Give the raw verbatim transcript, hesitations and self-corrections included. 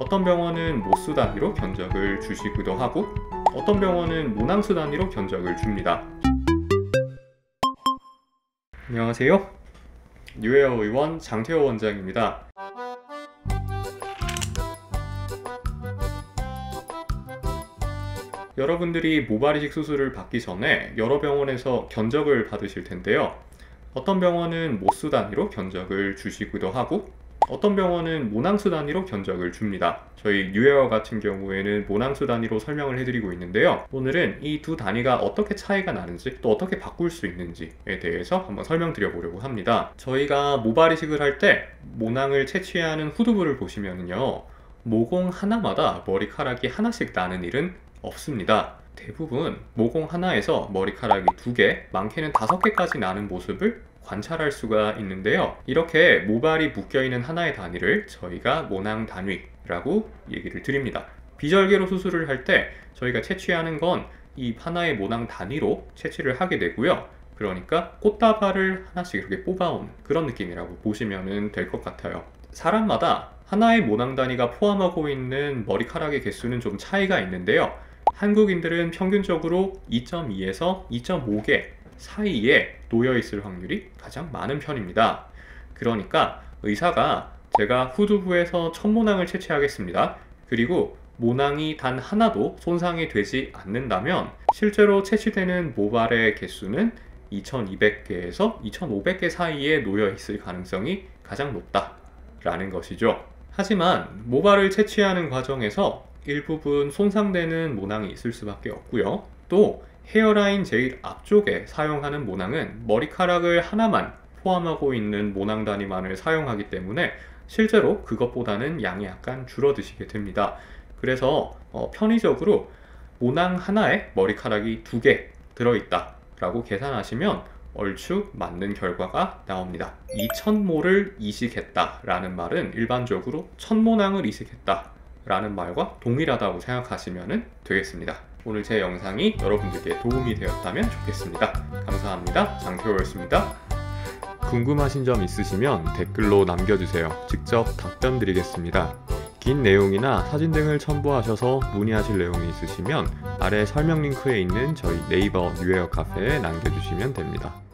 어떤 병원은 모수 단위로 견적을 주시기도 하고 어떤 병원은 모낭수 단위로 견적을 줍니다. 안녕하세요. 뉴헤어 의원 장태호 원장입니다. 여러분들이 모발 이식 수술을 받기 전에 여러 병원에서 견적을 받으실 텐데요. 어떤 병원은 모수 단위로 견적을 주시기도 하고 어떤 병원은 모낭수 단위로 견적을 줍니다. 저희 뉴헤어 같은 경우에는 모낭수 단위로 설명을 해드리고 있는데요. 오늘은 이 두 단위가 어떻게 차이가 나는지 또 어떻게 바꿀 수 있는지에 대해서 한번 설명드려 보려고 합니다. 저희가 모발 이식을 할 때 모낭을 채취하는 후두부를 보시면요, 모공 하나마다 머리카락이 하나씩 나는 일은 없습니다. 대부분 모공 하나에서 머리카락이 두 개, 많게는 다섯 개까지 나는 모습을 관찰할 수가 있는데요. 이렇게 모발이 묶여있는 하나의 단위를 저희가 모낭 단위라고 얘기를 드립니다. 비절개로 수술을 할 때 저희가 채취하는 건 이 하나의 모낭 단위로 채취를 하게 되고요. 그러니까 꽃다발을 하나씩 이렇게 뽑아온 그런 느낌이라고 보시면 될 것 같아요. 사람마다 하나의 모낭 단위가 포함하고 있는 머리카락의 개수는 좀 차이가 있는데요. 한국인들은 평균적으로 이 점 이에서 이 점 오 개 사이에 놓여 있을 확률이 가장 많은 편입니다. 그러니까 의사가 제가 후두부에서 첫 모낭을 채취하겠습니다. 그리고 모낭이 단 하나도 손상이 되지 않는다면 실제로 채취되는 모발의 개수는 이천이백 개에서 이천오백 개 사이에 놓여 있을 가능성이 가장 높다라는 것이죠. 하지만 모발을 채취하는 과정에서 일부분 손상되는 모낭이 있을 수밖에 없고요. 또 헤어라인 제일 앞쪽에 사용하는 모낭은 머리카락을 하나만 포함하고 있는 모낭 단위만을 사용하기 때문에 실제로 그것보다는 양이 약간 줄어드시게 됩니다. 그래서 어, 편의적으로 모낭 하나에 머리카락이 두 개 들어있다 라고 계산하시면 얼추 맞는 결과가 나옵니다. 이천 모를 이식했다 라는 말은 일반적으로 천 모낭을 이식했다 라는 말과 동일하다고 생각하시면 되겠습니다. 오늘 제 영상이 여러분들께 도움이 되었다면 좋겠습니다. 감사합니다. 장태호였습니다. 궁금하신 점 있으시면 댓글로 남겨주세요. 직접 답변 드리겠습니다. 긴 내용이나 사진 등을 첨부하셔서 문의하실 내용이 있으시면 아래 설명 링크에 있는 저희 네이버 뉴헤어 카페에 남겨주시면 됩니다.